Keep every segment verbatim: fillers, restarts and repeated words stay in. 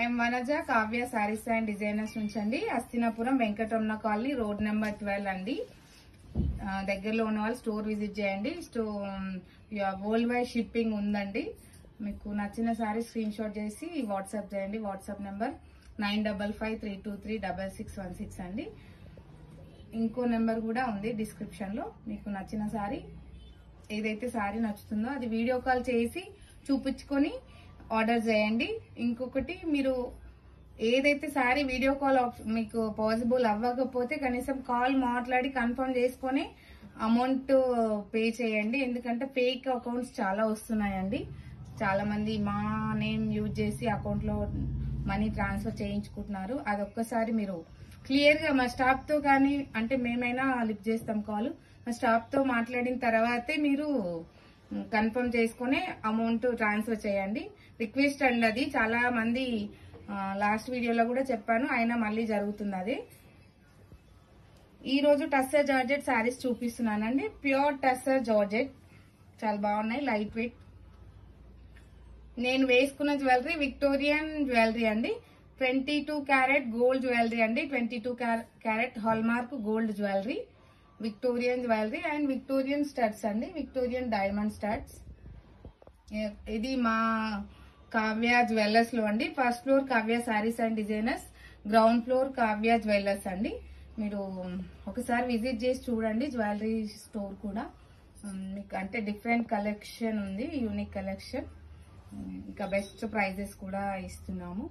I'm Vanaja Kavya saris and designers నుంచండి, Hastinapuram Venkataramana colony road number twelve అండి. దగ్గరలో ఉన్న వాళ్ళు స్టోర్ విజిట్ చేయండి. స్టో వరల్డ్ వైడ్ షిప్పింగ్ ఉందండి. మీకు నచ్చిన సారీ స్క్రీన్ షాట్ చేసి వాట్సాప్ చేయండి. WhatsApp number nine double five three two three double six one six అండి. ఇంకో నెంబర్ కూడా ఉంది డిస్క్రిప్షన్లో. మీకు నచ్చిన సారీ ఏదైతే సారీ నచ్చుతుందో అది వీడియో కాల్ చేసి చూపించుకొని ఆర్డర్ చేయండి. ఇంకొకటి, మీరు ఏదైతే సారీ వీడియో కాల్ మీకు పాసిబుల్ అవ్వకపోతే కనీసం కాల్ మాట్లాడి కన్ఫర్మ్ చేసుకొని అమౌంట్ పే చేయండి. ఎందుకంటే ఫేక్ అకౌంట్స్ చాలా వస్తున్నాయండి. చాలా మంది మా నేమ్ యూజ్ చేసి అకౌంట్లో మనీ ట్రాన్స్ఫర్ చేయించుకుంటున్నారు. అదొక్కసారి మీరు క్లియర్గా మా స్టాఫ్తో కానీ, అంటే మేమైనా లిఫ్ట్ చేస్తాం కాల్, మా స్టాఫ్తో మాట్లాడిన తర్వాతే మీరు కన్ఫర్మ్ చేసుకుని అమౌంట్ ట్రాన్స్ఫర్ చేయండి. రిక్వెస్ట్ అండి. అది చాలా మంది లాస్ట్ వీడియోలో కూడా చెప్పాను, అయినా మళ్ళీ జరుగుతుంది అది. ఈరోజు టస్సర్ జార్జెట్ శారీస్ చూపిస్తున్నానండి. ప్యూర్ టస్సర్ జార్జెట్, చాలా బాగున్నాయి, లైట్ వెయిట్. నేను వేసుకున్న జ్యువెలరీ విక్టోరియన్ జ్యువెలరీ అండి. Twenty two carat gold jewellery అండి. Twenty two carat hallmark gold jewellery, Victorian jewellery and Victorian studs అండి. Victorian diamond studs. ఇది మా కావ్య జ్యువెలర్స్ లో అండి. First floor Kavya sarees and designers, ground floor Kavya jewellers అండి. మీరు ఒకసారి విజిట్ చేసి చూడండి జ్యువెలరీ స్టోర్ కూడా. మీకు అంటే డిఫరెంట్ కలెక్షన్ ఉంది, యూనిక్ కలెక్షన్. ఇంకా బెస్ట్ ప్రైజెస్ కూడా ఇస్తున్నాము.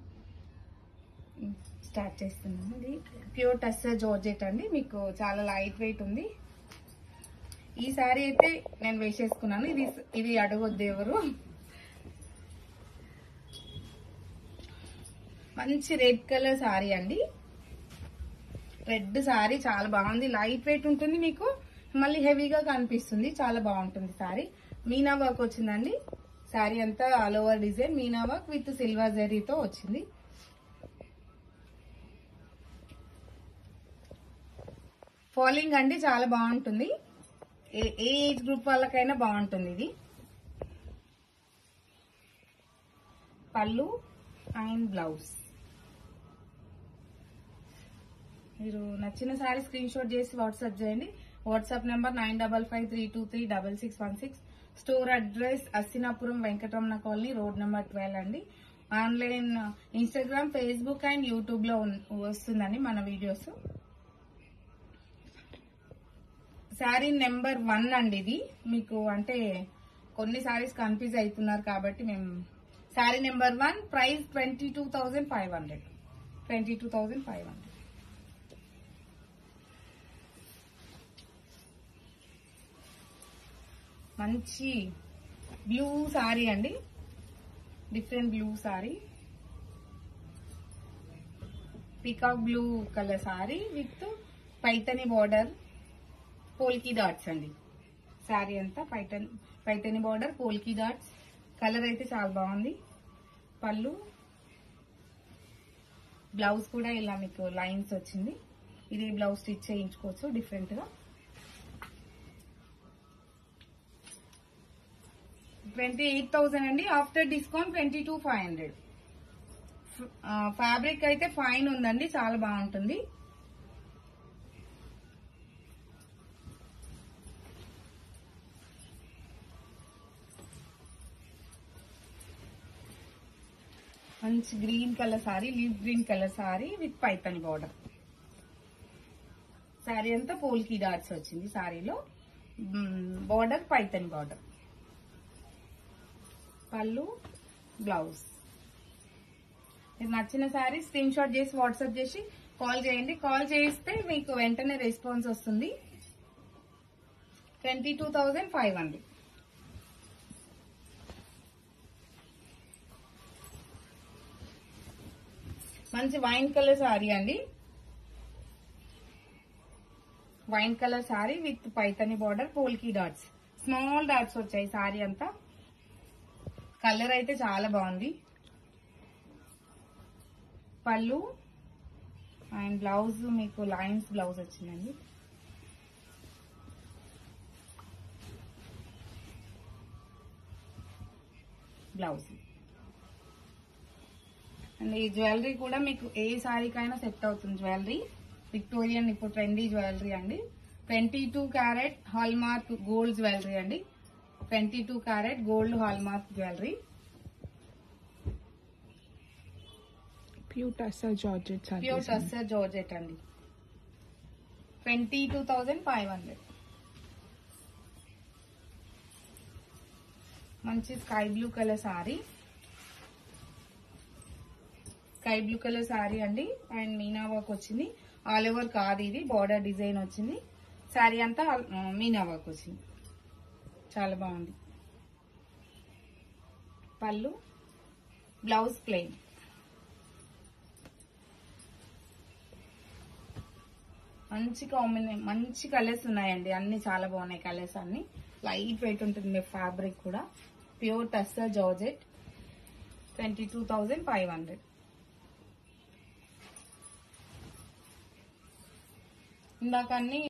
స్టార్ట్ చేస్తున్నాము. ఇది ప్యూర్ టస్సర్ జార్జెట్ అండి. మీకు చాలా లైట్ వెయిట్ ఉంది. ఈ సారీ అయితే నేను వేసేసుకున్నాను. ఇది ఇది అడగొద్దు ఎవరు. మంచి రెడ్ కలర్ సారీ అండి. రెడ్ సారీ చాలా బాగుంది. లైట్ వెయిట్ ఉంటుంది, మీకు మళ్ళీ హెవీగా కనిపిస్తుంది. చాలా బాగుంటుంది సారీ. మీనా వర్క్ వచ్చిందండి. సారీ అంతా all over design meena work with silver జరీతో వచ్చింది. ఫాలింగ్ అండి, చాలా బాగుంటుంది. ఏ ఏజ్ గ్రూప్ వాళ్ళకైనా బాగుంటుంది ఇది. పళ్ళు అండ్ బ్లౌజ్. మీరు నచ్చిన సారీ స్క్రీన్ షాట్ చేసి వాట్సాప్ చేయండి. WhatsApp number nine double five three two three double six one six. Store address Hastinapuram Venkataramana colony road number twelve అండి. Online, Instagram, Facebook and YouTube లో వస్తుందండి మన వీడియోస్. శారీ నెంబర్ వన్ అండి ఇది. మీకు అంటే కొన్ని సారీస్ కన్ఫ్యూజ్ అవుతున్నారు కాబట్టి మేము sari number one price twenty two thousand five hundred twenty two thousand five hundred మంచి బ్లూ సారీ అండి. Different blue sari, peacock blue colour sari with Paithani border, polka dots అండి. సారీ అంతా Paithani Paithani border, polka dots. Colour అయితే చాలా బాగుంది. పళ్ళు, బ్లౌజ్ కూడా ఇలా మీకు లైన్స్ వచ్చింది. ఇది బ్లౌజ్ స్టిచ్ చేయించుకోవచ్చు డిఫరెంట్ గా. ట్వంటీ ఎయిట్ థౌసండ్ అండి. After discount twenty two five hundred fabric అయితే ఫైన్ ఉందండి, చాలా బాగుంటుంది. మంచి green colour sari, leaf green colour sari with Paithani border. Sari అంతా పోల్కీ డాట్స్ వచ్చింది. సారీలో బార్డర్ పైతని బార్డర్. పళ్ళు, బ్లౌజ్. మీకు నచ్చిన శారీ స్క్రీన్ షాట్ చేసి వాట్సాప్ చేసి కాల్ చేయండి. కాల్ చేస్తే మీకు వెంటనే రెస్పాన్స్ వస్తుంది. Twenty two thousand five hundred మంచి వైన్ కలర్ శారీ అండి. Wine colour sari with Paithani border, polka dots, small dots వచ్చాయి శారీ అంతా. కలర్ అయితే చాలా బాగుంది. పళ్ళు అండ్ బ్లౌజ్ మీకు లైన్స్ బ్లౌజ్ వచ్చిందండి. బ్లౌజ్ అండ్ ఈ జ్యువెలరీ కూడా మీకు ఏ సారీకైనా సెట్ అవుతుంది. జ్యువెలరీ విక్టోరియన్ ఇప్పుడు ట్రెండీ జ్యువెలరీ అండి. Twenty two carat hallmark gold jewellery అండి. Twenty two carat gold hallmark jewellery. Pure tussar georgette sari, pure tussar georgette అండి. Twenty two thousand five hundred. మంచి sky blue colour sari, sky blue colour sari అండి. And meena work వచ్చింది, all over కాదు ఇది, border design వచ్చింది. Sorry అంతా Meena work వచ్చింది, చాలా బాగుంది. Pallu blouse plain. మంచి కాంబినే మంచి కలర్స్ ఉన్నాయండి, అన్ని చాలా బాగున్నాయి. కలర్స్ అన్ని లైట్ వెయిట్ ఉంటుంది ఫ్యాబ్రిక్ కూడా. Pure tussar georgette twenty two thousand five hundred. ఇందాక అన్ని